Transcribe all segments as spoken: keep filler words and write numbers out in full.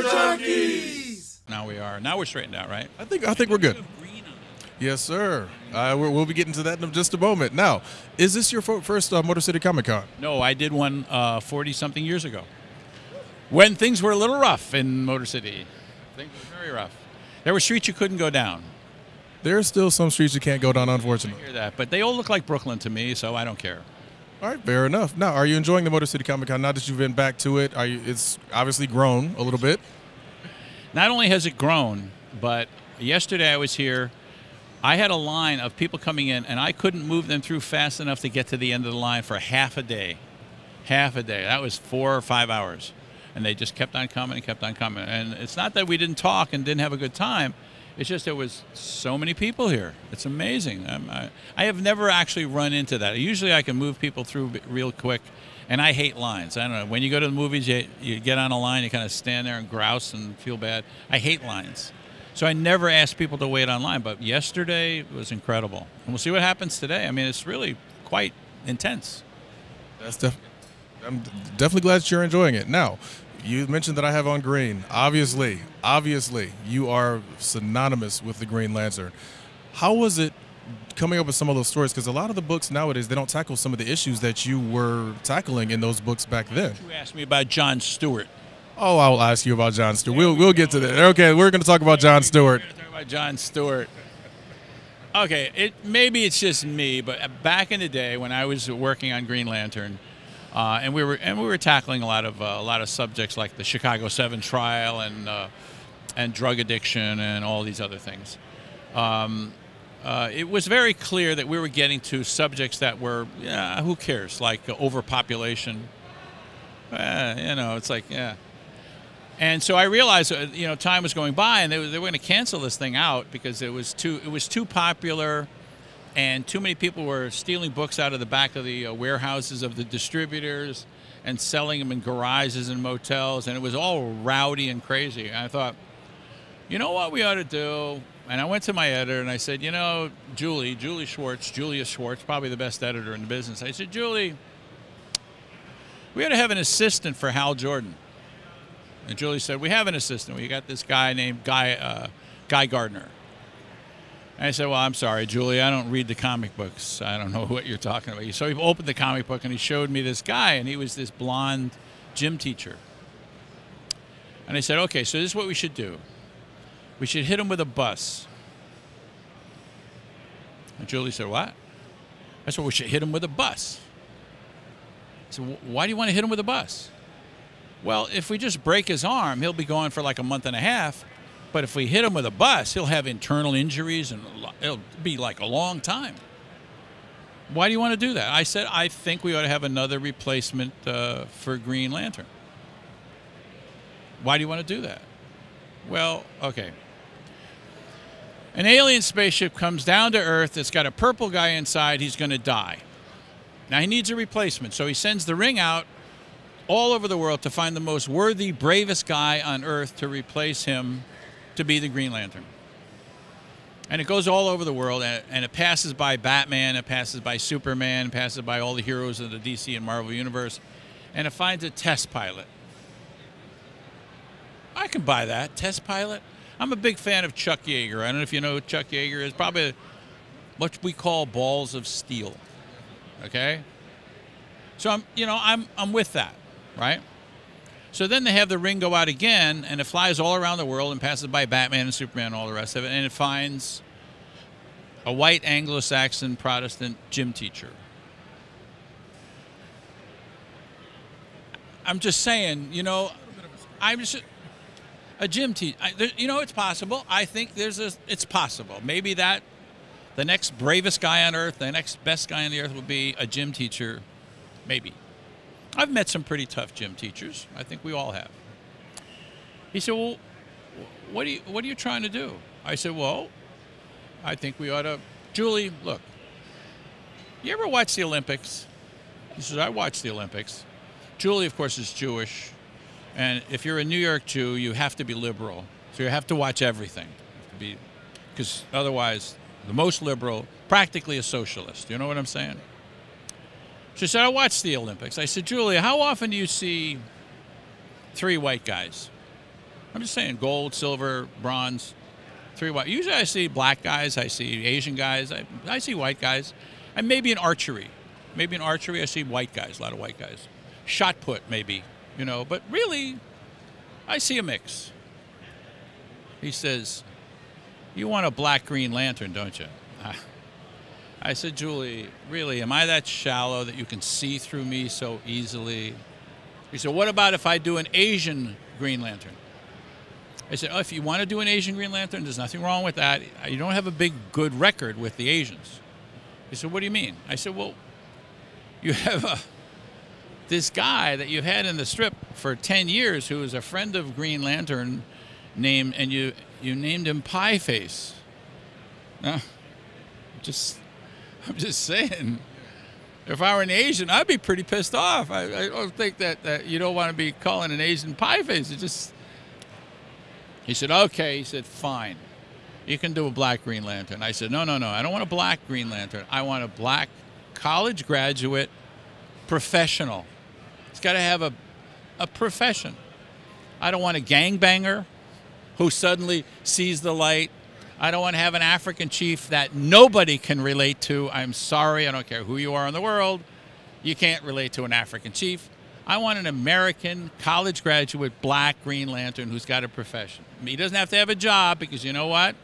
Culture Junkies. Now we are. Now we're straightened out, right? I think. I think we're good. Yes, sir. Uh, we'll be getting to that in just a moment. Now, is this your first uh, Motor City Comic Con? No, I did one uh, forty-something years ago, when things were a little rough in Motor City. Things were very rough. There were streets you couldn't go down. There are still some streets you can't go down, unfortunately. I hear that, but they all look like Brooklyn to me, so I don't care. All right, fair enough. Now, are you enjoying the Motor City Comic Con? Now that you've been back to it, are you, it's obviously grown a little bit. Not only has it grown, but yesterday I was here. I had a line of people coming in, and I couldn't move them through fast enough to get to the end of the line for half a day. Half a day. That was four or five hours. And they just kept on coming and kept on coming. And it's not that we didn't talk and didn't have a good time. It's just there was so many people here. It's amazing. I'm, I, I have never actually run into that. Usually I can move people through real quick, and I hate lines. I don't know. When you go to the movies, you, you get on a line, you kind of stand there and grouse and feel bad. I hate lines. So I never asked people to wait online, but yesterday was incredible. And we'll see what happens today. I mean, it's really quite intense. That's def I'm definitely glad you're enjoying it. Now, you mentioned that I have on green. Obviously, obviously, you are synonymous with the Green Lantern. How was it coming up with some of those stories? Because a lot of the books nowadays, they don't tackle some of the issues that you were tackling in those books back then. You asked me about John Stewart. Oh, I'll ask you about John Stewart. We'll, we'll get to that. Okay, we're going to talk about John Stewart. We're going to talk about John Stewart. Okay, it, maybe it's just me, but back in the day when I was working on Green Lantern, uh, and we were and we were tackling a lot of uh, a lot of subjects like the Chicago Seven trial and uh, and drug addiction and all these other things. Um, uh, it was very clear that we were getting to subjects that were, yeah, who cares? Like uh, overpopulation. Uh, you know, it's like, yeah. And so I realized, you know, time was going by, and they were, they were going to cancel this thing out because it was too it was too popular, and too many people were stealing books out of the back of the uh, warehouses of the distributors and selling them in garages and motels, and it was all rowdy and crazy. And I thought, you know what we ought to do? And I went to my editor and I said, you know, Julie, Julie Schwartz, Julius Schwartz, probably the best editor in the business. I said, Julie, we ought to have an assistant for Hal Jordan. And Julie said, we have an assistant. We got this guy named Guy, uh, Guy Gardner. And I said, well, I'm sorry, Julie, I don't read the comic books. I don't know what you're talking about. So he opened the comic book and he showed me this guy, and he was this blonde gym teacher. And I said, okay, so this is what we should do. We should hit him with a bus. And Julie said, what? I said, we should hit him with a bus. I said, why do you want to hit him with a bus? Well, if we just break his arm, he'll be gone for like a month and a half. But if we hit him with a bus, he'll have internal injuries, and it'll be like a long time. Why do you want to do that? I said, I think we ought to have another replacement uh, for Green Lantern. Why do you want to do that? Well, okay. An alien spaceship comes down to Earth. It's got a purple guy inside. He's going to die. Now, he needs a replacement, so he sends the ring out all over the world to find the most worthy, bravest guy on Earth to replace him to be the Green Lantern. And it goes all over the world, and it passes by Batman, it passes by Superman, it passes by all the heroes of the D C and Marvel universe, and it finds a test pilot. I can buy that, test pilot. I'm a big fan of Chuck Yeager. I don't know if you know who Chuck Yeager is. Probably what we call balls of steel, okay? So I'm, you know, I'm, I'm with that. Right? So then they have the ring go out again, and it flies all around the world and passes by Batman and Superman and all the rest of it, and it finds a white Anglo-Saxon Protestant gym teacher. I'm just saying, you know, I'm just a gym teacher. You know, it's possible. I think there's a, it's possible. Maybe that the next bravest guy on Earth, the next best guy on the Earth will be a gym teacher. Maybe. I've met some pretty tough gym teachers. I think we all have. He said, well, what are you, what are you trying to do? I said, well, I think we ought to. Julie, look, you ever watch the Olympics? He says, I watch the Olympics. Julie, of course, is Jewish. And if you're a New York Jew, you have to be liberal. So you have to watch everything. Because otherwise, the most liberal, practically a socialist. You know what I'm saying? She said, I watch the Olympics. I said, Julia, how often do you see three white guys? I'm just saying gold, silver, bronze, three white. Usually I see black guys, I see Asian guys, I, I see white guys. And maybe in archery. Maybe in archery I see white guys, a lot of white guys. Shot put maybe, you know, but really I see a mix. He says, you want a black Green Lantern, don't you? I said, Julie, really, am I that shallow that you can see through me so easily? He said, what about if I do an Asian Green Lantern? I said, oh, if you want to do an Asian Green Lantern, there's nothing wrong with that. You don't have a big good record with the Asians. He said, what do you mean? I said, well, you have a, this guy that you've had in the strip for ten years who is a friend of Green Lantern name, and you, you named him Pie Face. No, just, I'm just saying, if I were an Asian, I'd be pretty pissed off. I, I don't think that, that you don't want to be calling an Asian Pie Face. It just, he said, okay. He said, fine. You can do a black Green Lantern. I said, no, no, no. I don't want a black Green Lantern. I want a black college graduate professional. It's got to have a, a profession. I don't want a gangbanger who suddenly sees the light. I don't want to have an African chief that nobody can relate to. I'm sorry, I don't care who you are in the world. You can't relate to an African chief. I want an American college graduate black Green Lantern who's got a profession. He doesn't have to have a job because you know what?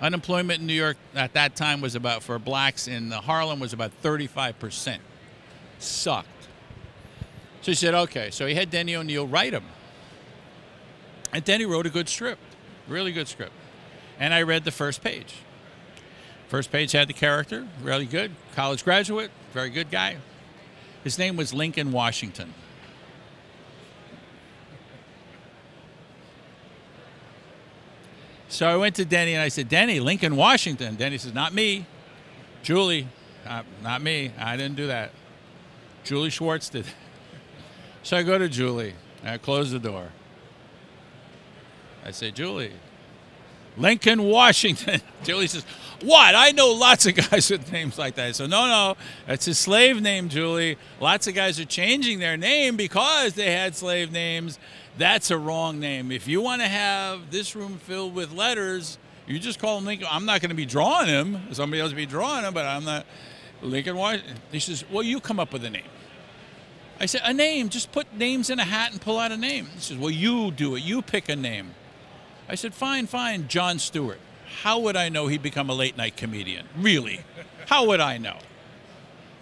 Unemployment in New York at that time was about, for blacks in Harlem, was about thirty-five percent. Sucked. So he said, okay. So he had Denny O'Neal write him. And Denny wrote a good script, really good script. And I read the first page. First page had the character, really good. College graduate, very good guy. His name was Lincoln Washington. So I went to Denny and I said, Denny, Lincoln Washington. Denny says, not me. Julie, uh, not me. I didn't do that. Julie Schwartz did. So I go to Julie and I close the door. I say, Julie, Lincoln Washington. Julie says, what? I know lots of guys with names like that. So no, no, that's his slave name, Julie. Lots of guys are changing their name because they had slave names. That's a wrong name. If you want to have this room filled with letters, you just call him Lincoln. I'm not going to be drawing him. Somebody else will be drawing him, but I'm not. Lincoln Washington. He says, well, you come up with a name. I said, a name? Just put names in a hat and pull out a name. He says, well, you do it. You pick a name. I said, fine, fine, John Stewart. How would I know he'd become a late-night comedian? Really? How would I know?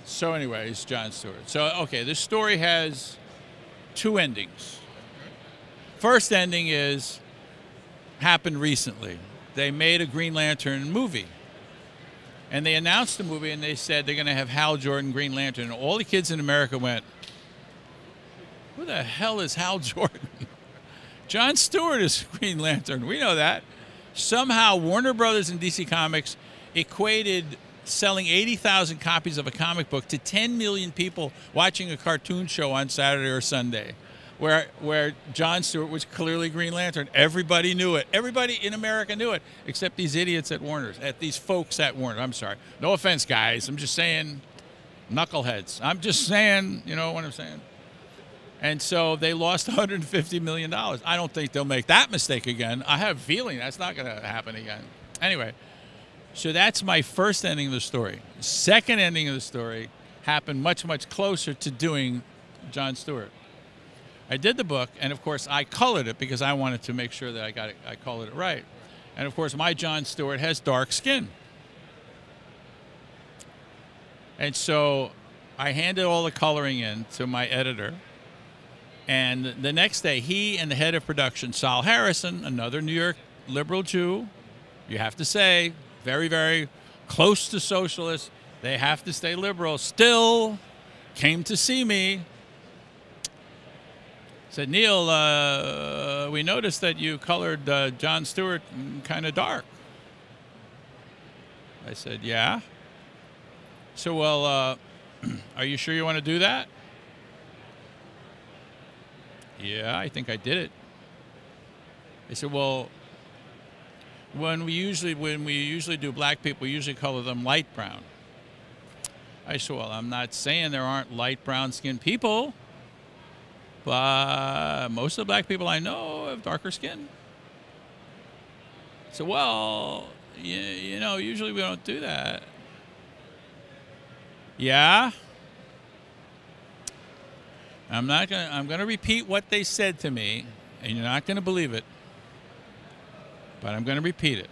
So anyway, it's John Stewart. So, okay, this story has two endings. First ending is, happened recently. They made a Green Lantern movie. And they announced the movie, and they said they're going to have Hal Jordan, Green Lantern. And all the kids in America went, who the hell is Hal Jordan? John Stewart is Green Lantern. We know that. Somehow Warner Brothers and D C Comics equated selling eighty thousand copies of a comic book to ten million people watching a cartoon show on Saturday or Sunday where, where John Stewart was clearly Green Lantern. Everybody knew it. Everybody in America knew it, except these idiots at Warner's, at these folks at Warner. I'm sorry. No offense, guys. I'm just saying knuckleheads. I'm just saying, you know what I'm saying? And so they lost one hundred fifty million dollars. I don't think they'll make that mistake again. I have a feeling that's not going to happen again. Anyway, so that's my first ending of the story. Second ending of the story happened much, much closer to doing John Stewart. I did the book, and of course I colored it because I wanted to make sure that I got it, I colored it right. And of course my John Stewart has dark skin. And so I handed all the coloring in to my editor. And the next day, he and the head of production, Sol Harrison, another New York liberal Jew, you have to say, very, very close to socialists, they have to stay liberal, still came to see me. Said, Neal, uh, we noticed that you colored uh, John Stewart kind of dark. I said, yeah. So, well, uh, are you sure you want to do that? Yeah, I think I did it. I said, well, when we usually when we usually do black people, we usually color them light brown. I said, well, I'm not saying there aren't light brown skinned people, but most of the black people I know have darker skin. So, well, you, you know, usually we don't do that. Yeah. I'm not going to, I'm going to repeat what they said to me, and you're not going to believe it, but I'm going to repeat it.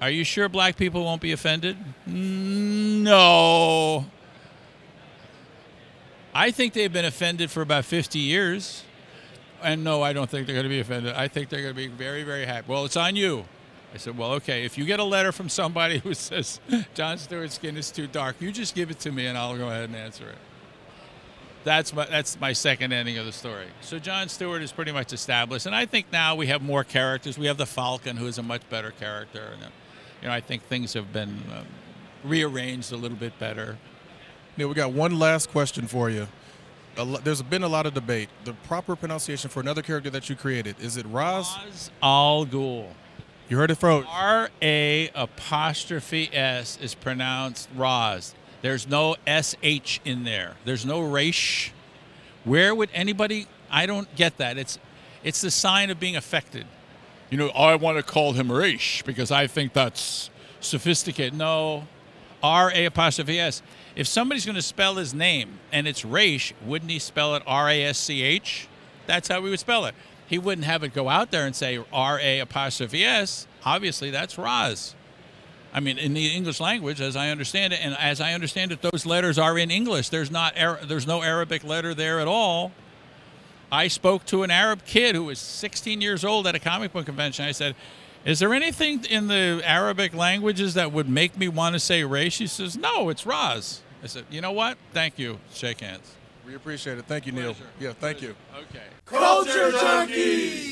Are you sure black people won't be offended? No. I think they've been offended for about fifty years. And no, I don't think they're going to be offended. I think they're going to be very, very happy. Well, it's on you. I said, well, okay, if you get a letter from somebody who says John Stewart's skin is too dark, you just give it to me and I'll go ahead and answer it. That's my, that's my second ending of the story. So John Stewart is pretty much established. And I think now we have more characters. We have the Falcon, who is a much better character. And, you know, I think things have been um, rearranged a little bit better. Neal, we got one last question for you. A lot, there's been a lot of debate. The proper pronunciation for another character that you created, is it Ra's? Ra's Al Ghul. You heard it from R A apostrophe S is pronounced Ra's. There's no S H in there. There's no rash. Where would anybody? I don't get that. It's, it's the sign of being affected. You know, I want to call him rash because I think that's sophisticated. No, R A apostrophe S. If somebody's going to spell his name and it's rash, wouldn't he spell it R A S C H? That's how we would spell it. He wouldn't have it go out there and say R A apostrophe S. Obviously, that's Ra's. I mean, in the English language, as I understand it, and as I understand it, those letters are in English. There's not, there's no Arabic letter there at all. I spoke to an Arab kid who was sixteen years old at a comic book convention. I said, is there anything in the Arabic languages that would make me want to say Ray? She says, no, it's Ra's. I said, you know what? Thank you. Shake hands. We appreciate it. Thank you, Neal. Yeah, thank you. Okay. Culture Junkies!